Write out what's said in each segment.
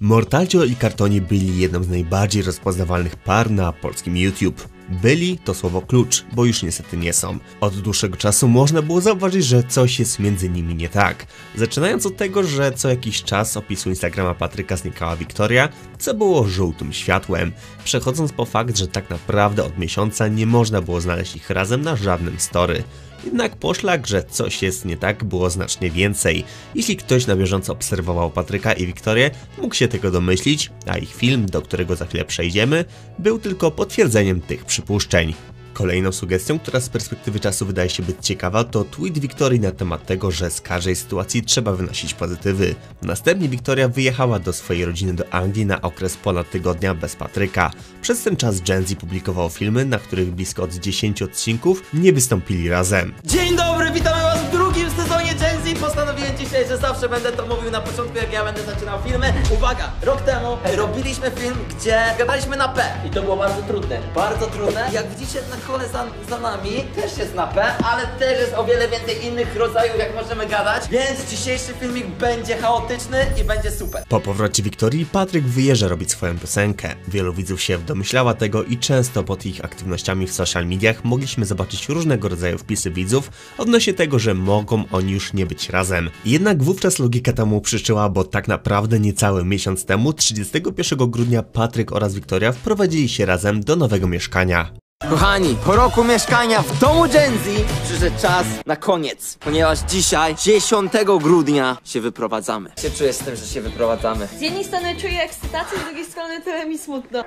Mortalcio i Kartonii byli jedną z najbardziej rozpoznawalnych par na polskim YouTube. Byli to słowo klucz, bo już niestety nie są. Od dłuższego czasu można było zauważyć, że coś jest między nimi nie tak. Zaczynając od tego, że co jakiś czas z opisu Instagrama Patryka znikała Wiktoria, co było żółtym światłem. Przechodząc po fakt, że tak naprawdę od miesiąca nie można było znaleźć ich razem na żadnym story. Jednak poszlak, że coś jest nie tak, było znacznie więcej. Jeśli ktoś na bieżąco obserwował Patryka i Wiktorię, mógł się tego domyślić, a ich film, do którego za chwilę przejdziemy, był tylko potwierdzeniem tych przypuszczeń. Kolejną sugestią, która z perspektywy czasu wydaje się być ciekawa, to tweet Wiktorii na temat tego, że z każdej sytuacji trzeba wynosić pozytywy. Następnie Wiktoria wyjechała do swojej rodziny do Anglii na okres ponad tygodnia bez Patryka. Przez ten czas Gen Z publikował filmy, na których blisko od 10 odcinków nie wystąpili razem. Dzień dobry, witamy was w drugim sezonie Gen Z. Postanowiłem dzisiaj, że zawsze będę to mówił na początku, jak ja będę zaczynał filmy. Uwaga, rok temu robiliśmy film, gdzie gadaliśmy na P. I to było bardzo trudne. Bardzo trudne. Jak widzicie, kole za nami też jest na P, ale też jest o wiele więcej innych rodzajów, jak możemy gadać, więc dzisiejszy filmik będzie chaotyczny i będzie super. Po powrocie Wiktorii Patryk wyjeżdża robić swoją piosenkę. Wielu widzów się domyślała tego i często pod ich aktywnościami w social mediach mogliśmy zobaczyć różnego rodzaju wpisy widzów odnośnie tego, że mogą oni już nie być razem. Jednak wówczas logika temu przyczyła, bo tak naprawdę niecały miesiąc temu, 31 grudnia Patryk oraz Wiktoria wprowadzili się razem do nowego mieszkania. Kochani, po roku mieszkania w domu Gen Z przyszedł czas na koniec, ponieważ dzisiaj, 10 grudnia, się wyprowadzamy. Jak się czujesz z tym, że się wyprowadzamy? Z jednej strony czuję ekscytację, z drugiej strony tyle mi smutno.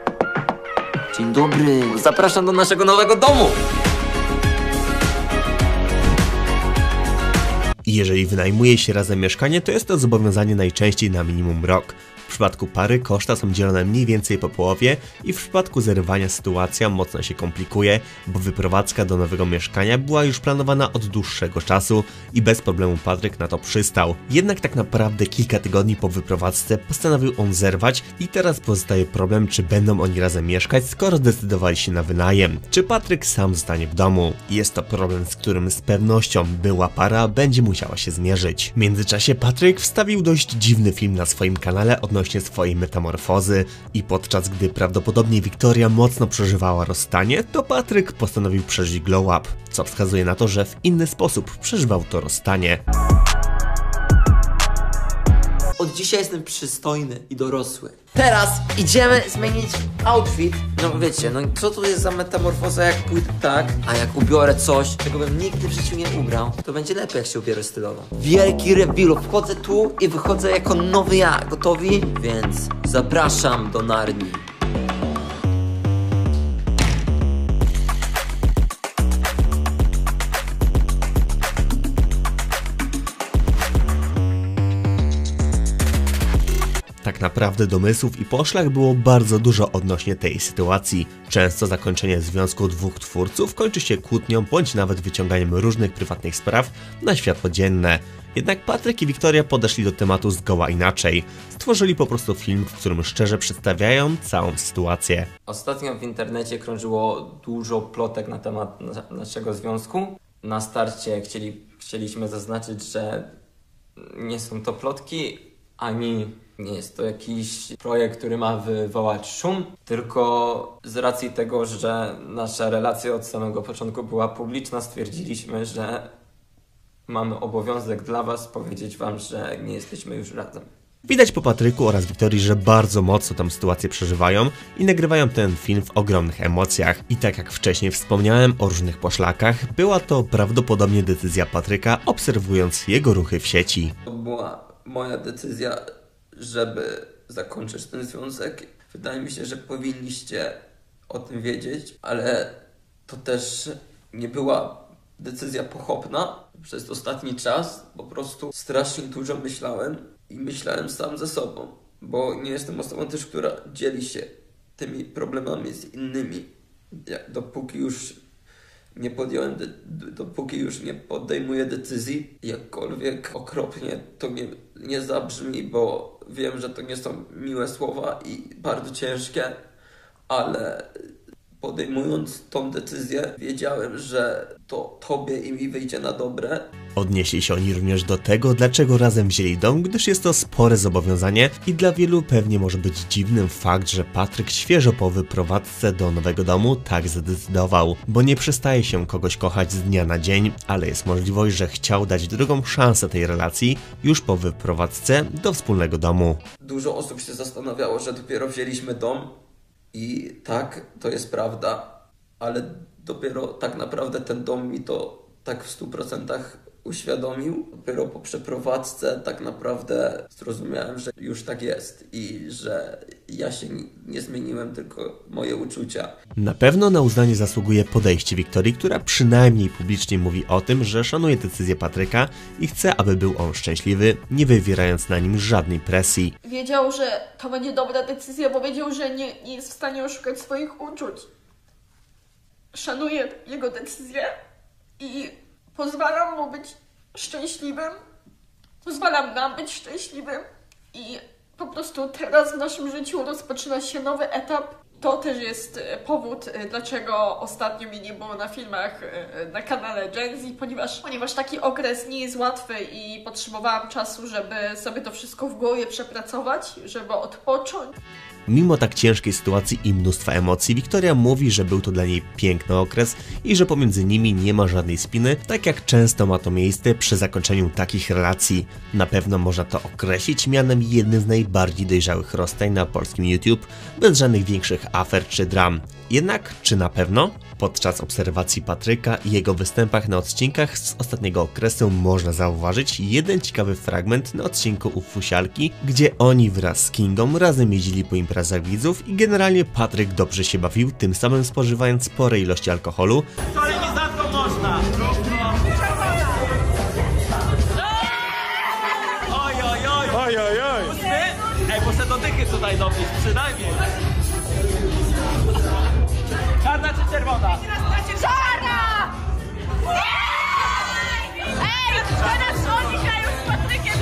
Dzień dobry, zapraszam do naszego nowego domu! Jeżeli wynajmuje się razem mieszkanie, to jest to zobowiązanie najczęściej na minimum rok. W przypadku pary koszta są dzielone mniej więcej po połowie i w przypadku zerwania sytuacja mocno się komplikuje, bo wyprowadzka do nowego mieszkania była już planowana od dłuższego czasu i bez problemu Patryk na to przystał. Jednak tak naprawdę kilka tygodni po wyprowadzce postanowił on zerwać i teraz pozostaje problem, czy będą oni razem mieszkać, skoro zdecydowali się na wynajem. Czy Patryk sam zostanie w domu? Jest to problem, z którym z pewnością była para będzie musiała się zmierzyć. W międzyczasie Patryk wstawił dość dziwny film na swoim kanale odnośnie swojej metamorfozy i podczas gdy prawdopodobnie Wiktoria mocno przeżywała rozstanie, to Patryk postanowił przeżyć glow up, co wskazuje na to, że w inny sposób przeżywał to rozstanie. Od dzisiaj jestem przystojny i dorosły. Teraz idziemy zmienić outfit. No wiecie, no co tu jest za metamorfoza, jak pójdę tak, a jak ubiorę coś, czego bym nigdy w życiu nie ubrał, to będzie lepiej, jak się ubiorę stylowo. Wielki reveal, wchodzę tu i wychodzę jako nowy ja. Gotowi? Więc zapraszam do Narni. Tak naprawdę domysłów i poszlak było bardzo dużo odnośnie tej sytuacji. Często zakończenie związku dwóch twórców kończy się kłótnią bądź nawet wyciąganiem różnych prywatnych spraw na światło dzienne. Jednak Patryk i Wiktoria podeszli do tematu zgoła inaczej. Stworzyli po prostu film, w którym szczerze przedstawiają całą sytuację. Ostatnio w internecie krążyło dużo plotek na temat naszego związku. Na starcie chcieliśmy zaznaczyć, że nie są to plotki, ani nie jest to jakiś projekt, który ma wywołać szum, tylko z racji tego, że nasza relacja od samego początku była publiczna, stwierdziliśmy, że mamy obowiązek dla was powiedzieć wam, że nie jesteśmy już razem. Widać po Patryku oraz Wiktorii, że bardzo mocno tę sytuację przeżywają i nagrywają ten film w ogromnych emocjach. I tak jak wcześniej wspomniałem o różnych poszlakach, była to prawdopodobnie decyzja Patryka, obserwując jego ruchy w sieci. To była moja decyzja, żeby zakończyć ten związek. Wydaje mi się, że powinniście o tym wiedzieć, ale to też nie była decyzja pochopna. Przez ostatni czas po prostu strasznie dużo myślałem i myślałem sam ze sobą, bo nie jestem osobą też, która dzieli się tymi problemami z innymi. Dopóki już nie podejmuję decyzji, jakkolwiek okropnie to nie zabrzmi, bo wiem, że to nie są miłe słowa i bardzo ciężkie, ale podejmując tą decyzję, wiedziałem, że to tobie i mi wyjdzie na dobre. Odnieśli się oni również do tego, dlaczego razem wzięli dom, gdyż jest to spore zobowiązanie i dla wielu pewnie może być dziwnym fakt, że Patryk świeżo po wyprowadzce do nowego domu tak zadecydował, bo nie przestaje się kogoś kochać z dnia na dzień, ale jest możliwość, że chciał dać drugą szansę tej relacji już po wyprowadzce do wspólnego domu. Dużo osób się zastanawiało, że dopiero wzięliśmy dom i tak, to jest prawda, ale dopiero tak naprawdę ten dom mi to tak w 100% uświadomił. Dopiero po przeprowadzce tak naprawdę zrozumiałem, że już tak jest i że ja się nie zmieniłem, tylko moje uczucia. Na pewno na uznanie zasługuje podejście Wiktorii, która przynajmniej publicznie mówi o tym, że szanuje decyzję Patryka i chce, aby był on szczęśliwy, nie wywierając na nim żadnej presji. Wiedział, że to będzie dobra decyzja, bo wiedział, że nie jest w stanie oszukać swoich uczuć. Szanuję jego decyzję i pozwalam mu być szczęśliwym, pozwalam nam być szczęśliwym i po prostu teraz w naszym życiu rozpoczyna się nowy etap. To też jest powód, dlaczego ostatnio mi nie było na filmach na kanale Gen Z, ponieważ taki okres nie jest łatwy i potrzebowałam czasu, żeby sobie to wszystko w głowie przepracować, żeby odpocząć. Mimo tak ciężkiej sytuacji i mnóstwa emocji, Wiktoria mówi, że był to dla niej piękny okres i że pomiędzy nimi nie ma żadnej spiny, tak jak często ma to miejsce przy zakończeniu takich relacji. Na pewno można to określić mianem jednym z najbardziej dojrzałych rozstań na polskim YouTube, bez żadnych większych afer czy dram. Jednak, czy na pewno? Podczas obserwacji Patryka i jego występach na odcinkach z ostatniego okresu można zauważyć jeden ciekawy fragment na odcinku u Fusialki, gdzie oni wraz z Kingą razem jeździli po imprezach widzów i generalnie Patryk dobrze się bawił, tym samym spożywając spore ilości alkoholu. Oj. Ej, bo se dotyki tutaj dobić, przynajmniej. Czarna czy czerwona? Czarna! Ej, to nas o dzisiaj już z Patrykiem,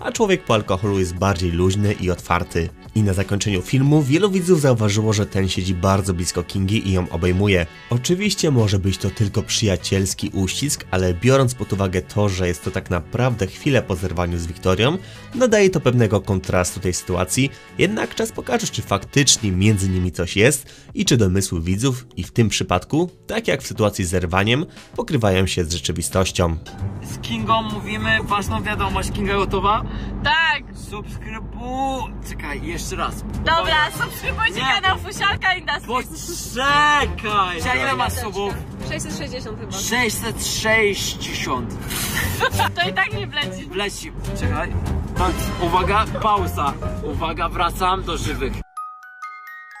a człowiek po alkoholu jest bardziej luźny i otwarty. I na zakończeniu filmu wielu widzów zauważyło, że ten siedzi bardzo blisko Kingi i ją obejmuje. Oczywiście może być to tylko przyjacielski uścisk, ale biorąc pod uwagę to, że jest to tak naprawdę chwilę po zerwaniu z Wiktorią, nadaje to pewnego kontrastu tej sytuacji, jednak czas pokaże, czy faktycznie między nimi coś jest i czy domysły widzów i w tym przypadku, tak jak w sytuacji z zerwaniem, pokrywają się z rzeczywistością. Z Kingą mówimy ważną wiadomość. Kinga gotowa? Tak! Subskrybuj... Czekaj, jeszcze raz. Dobra, subskrybujcie kanał Fusiaka Industry. Poczekaj! Dzisiaj ile masz subów? 660 chyba. 660. To i tak nie wleci. Wleci. Czekaj. Uwaga, pauza. Uwaga, wracam do żywych.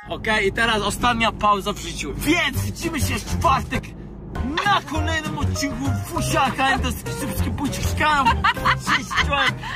Okej, i teraz ostatnia pauza w życiu. Więc widzimy się w czwartek na kolejnym odcinku Fusiaka Industry. Subskrybujcie kanał. Cześć, cześć.